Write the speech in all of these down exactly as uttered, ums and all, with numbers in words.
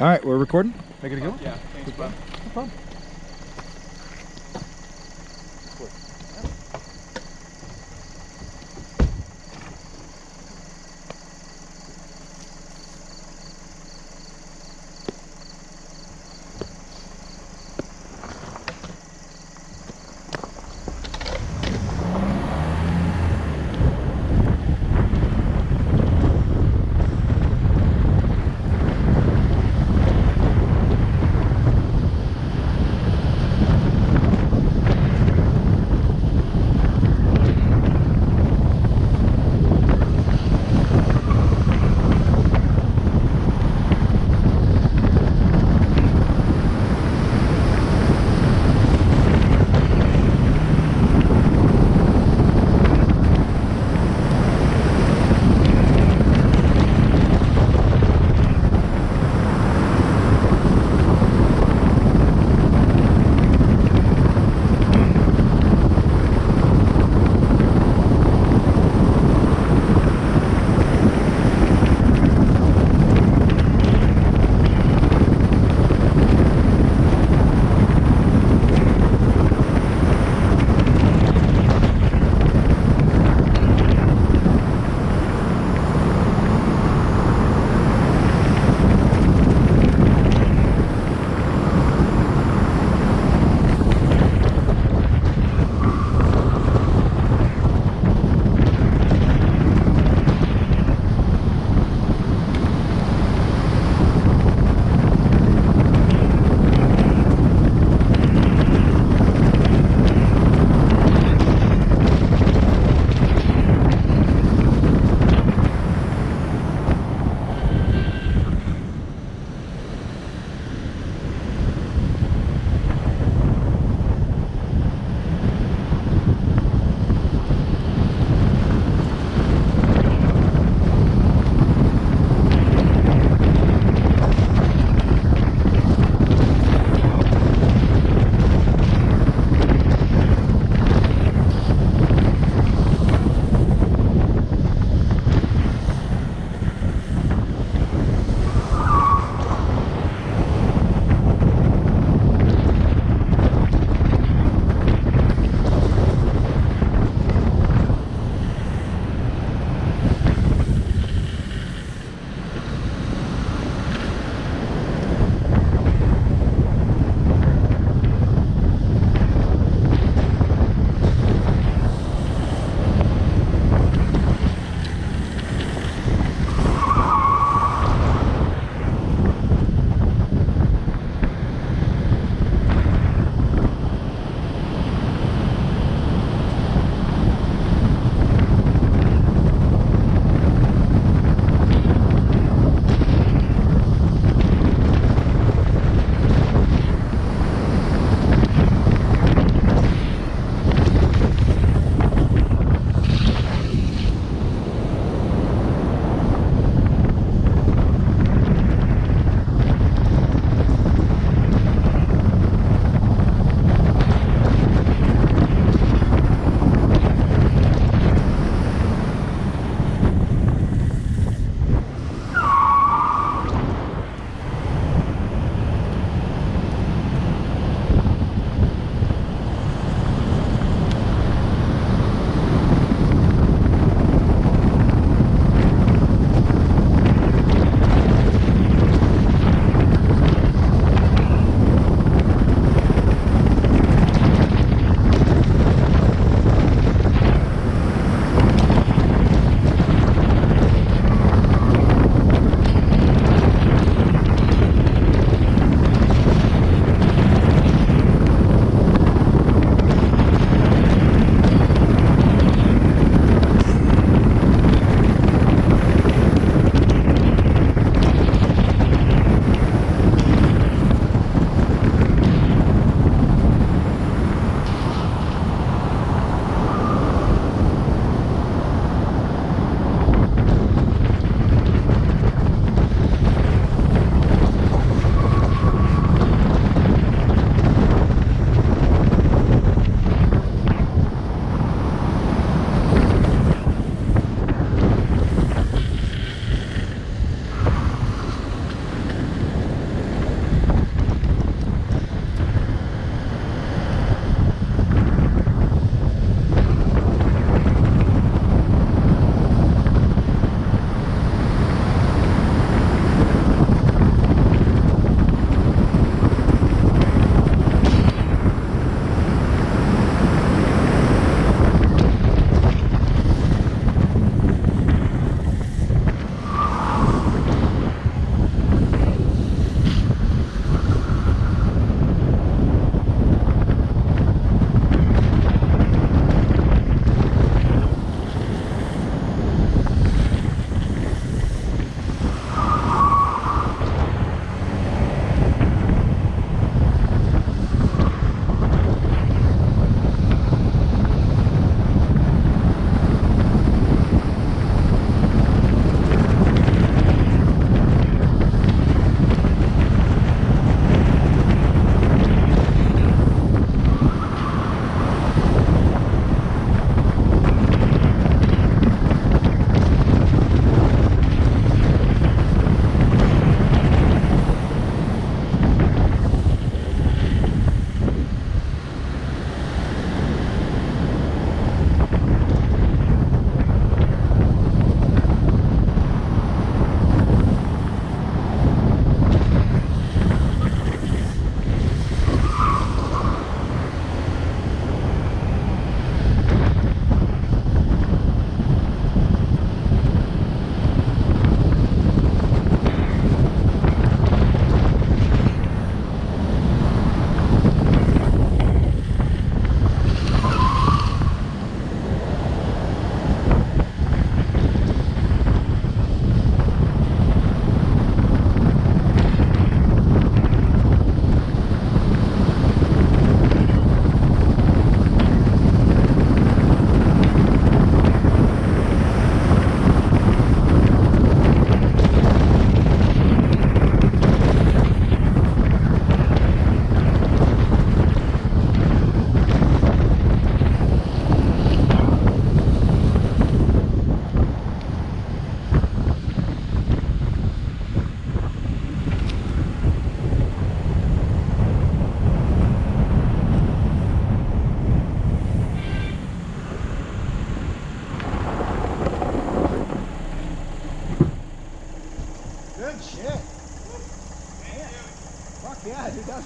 All right, we're recording. Make it a good one. Yeah, thanks, bro. No problem.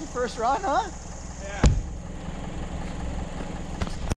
first run, huh?